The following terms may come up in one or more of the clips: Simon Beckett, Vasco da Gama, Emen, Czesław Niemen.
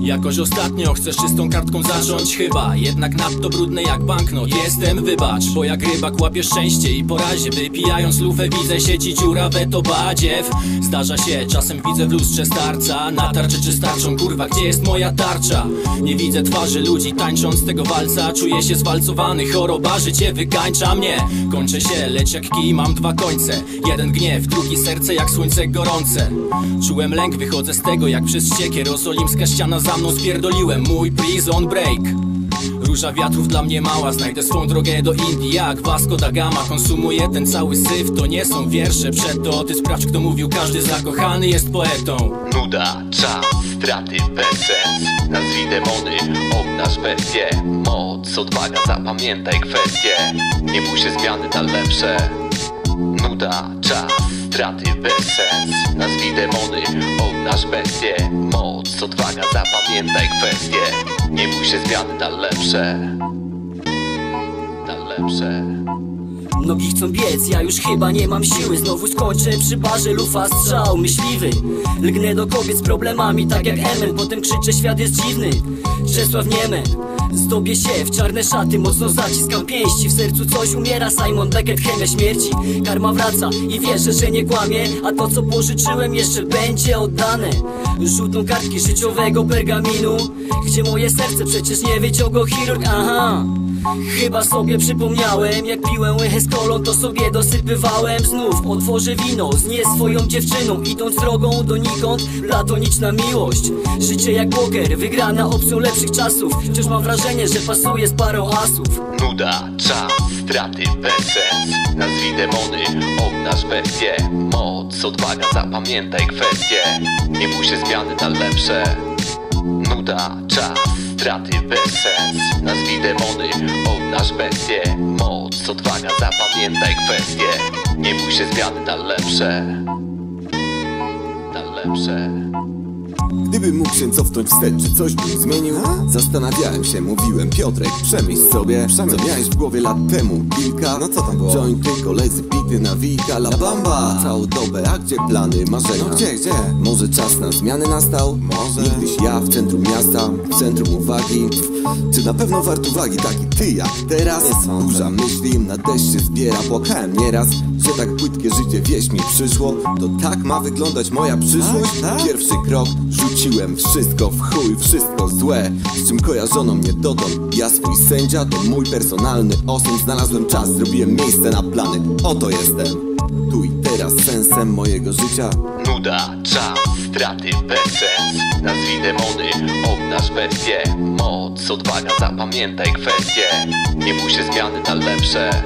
Jakoś ostatnio chcesz czystą kartką zacząć chyba, jednak nadto brudne jak banknot. Jestem, wybacz, bo jak rybak łapiesz szczęście i po razie wypijając lufę widzę sieci dziurawę to badziew. Zdarza się, czasem widzę w lustrze starca, na tarczy czy starczą, kurwa, gdzie jest moja tarcza? Nie widzę twarzy ludzi tańcząc tego walca, czuję się zwalcowany, chorobarzy cię wykańcza mnie. Kończę się, lecz jak kij mam dwa końce, jeden gniew, drugi serce jak słońce gorące. Czułem lęk, wychodzę z tego jak przez ściekę, jerozolimska ściana za mną, spierdoliłem mój prison break. Róża wiatrów dla mnie mała, znajdę swą drogę do Indii jak Vasco da Gama. Konsumuję ten cały syf, to nie są wiersze przedto. Ty sprawdź kto mówił, każdy zakochany jest poetą. Nuda, czas, straty, bezsens, nazwij demony, obnaż bestie. Moc, odwaga, zapamiętaj kwestie, nie bój się zmiany na lepsze. Nuda, czas, straty, bezsens, nazwij demony, obnaż bestie. Moc, odwaga, zapamiętaj kwestie, nie bój się zmiany na lepsze. Na lepsze. Nogi chcą biec, ja już chyba nie mam siły. Znowu skoczę przy barze, lufa, strzał, myśliwy. Lgnę do kobiet z problemami, tak jak Emen. Potem krzyczę, świat jest dziwny, Czesław Niemen. Zdobię się w czarne szaty, mocno zaciskam pięści. W sercu coś umiera, Simon Beckett, chemia śmierci. Karma wraca i wierzę, że nie kłamie, a to co pożyczyłem jeszcze będzie oddane. Żółtą kartki życiowego pergaminu, gdzie moje serce przecież nie wyciągał chirurg, aha. Chyba sobie przypomniałem, jak piłem łychę z kolą, to sobie dosypywałem. Znów otworzę wino z nie swoją dziewczyną, idąc drogą donikąd, platoniczna miłość. Życie jak poker, wygrana opcją lepszych czasów, wciąż mam wrażenie, że pasuje z parą asów. Nuda, czas, straty, bezsens, nazwij demony, obnaż bestie. Moc, odwaga, zapamiętaj kwestie, nie bój się zmiany na lepsze. Nuda, czas, straty, bezsens, nazwij demony, obnaż bestie. Moc, odwaga, zapamiętaj kwestie, nie bój się zmiany na lepsze. Na lepsze. Gdybym mógł się cofnąć wstecz, czy coś bym zmienił? Zastanawiałem się, mówiłem Piotrek, przemyśl sobie, co miałeś w głowie lat temu, kilka. No co tam było? Jointy, koledzy, bity, nawika, la bamba. Całą dobę, a gdzie plany, marzenia? No gdzie? Może czas na zmiany nastał? Może nigdyś ja w centrum miasta, w centrum uwagi. Czy na pewno wart uwagi taki ty jak teraz? Nie sądzę. Burza myśli, na deszcz się zbiera, płakałem nieraz, że tak płytkie życie wieś mi przyszło. To tak ma wyglądać moja przyszłość? Pierwszy krok, rzuciłem wszystko w chuj, wszystko złe, z czym kojarzono mnie dotąd. Ja swój sędzia, to mój personalny osąd. Znalazłem czas, zrobiłem miejsce na plany. Oto jestem, tu i teraz sensem mojego życia. Nuda, czas, straty, bezsens, nazwij demony, obnaż bestie. Moc, odwaga, zapamiętaj kwestie, nie bój się zmiany na lepsze.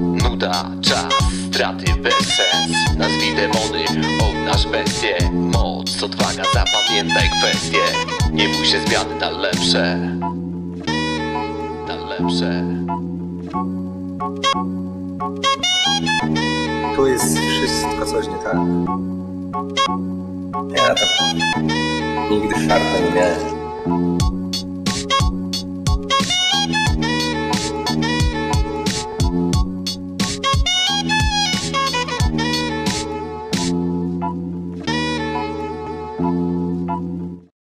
Nuda, czas, straty, bezsens, nazwij demony, obnaż bestie. Moc, odwaga, zapamiętaj kwestie, nie bój się zmiany na lepsze. Na lepsze. Tu jest wszystko coś nie tak. Ja to nigdy farta nie miałem.